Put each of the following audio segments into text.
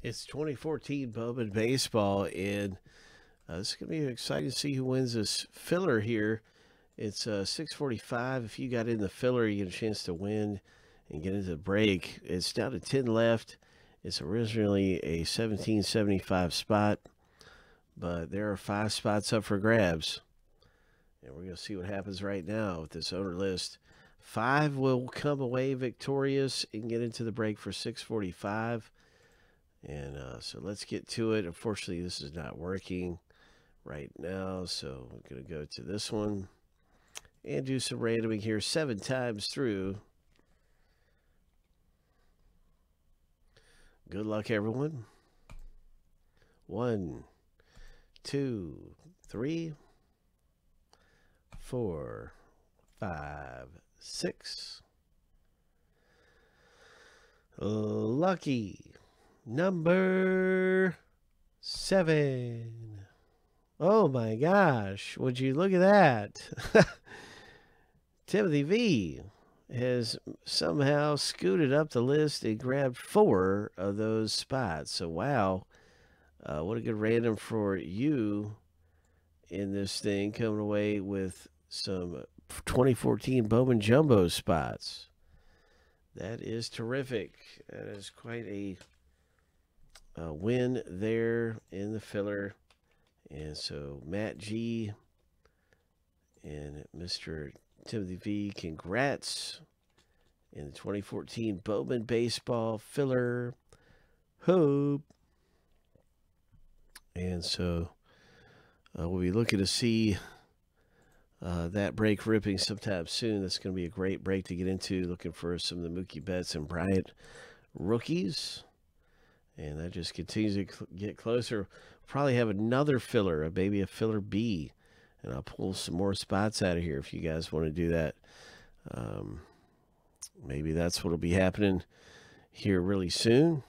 It's 2014 Bowman baseball, and it's going to be exciting to see who wins this filler here. It's 6:45. If you got in the filler, you get a chance to win and get into the break. It's down to 10 left. It's originally a 1775 spot, but there are 5 spots up for grabs. And we're going to see what happens right now with this owner list. 5 will come away victorious and get into the break for 6:45. And so let's get to it. Unfortunately, this is not working right now, so we're going to go to this one and do some randoming here 7 times through. Good luck, everyone. 1, 2, 3, 4, 5, 6. Lucky number 7. Oh my gosh, would you look at that? Timothy V has somehow scooted up the list and grabbed 4 of those spots. So wow, what a good random for you in this thing, coming away with some 2014 Bowman Jumbo spots. That is terrific. That is quite a win there in the filler. And so Matt G and Mr. Timothy V, congrats in the 2014 Bowman baseball filler. Hope. And so we'll be looking to see that break ripping sometime soon. That's going to be a great break to get into, looking for some of the Mookie Betts and Bryant rookies. And that just continues to get closer. Probably have another filler, maybe a filler B. And I'll pull some more spots out of here if you guys want to do that. Maybe that's what will be happening here really soon.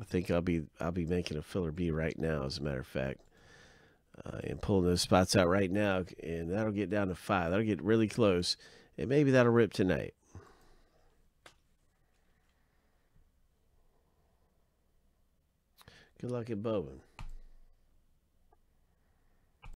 I think I'll be making a filler B right now, as a matter of fact. And pulling those spots out right now. And that'll get down to 5. That'll get really close. And maybe that'll rip tonight. Good luck at Bowman.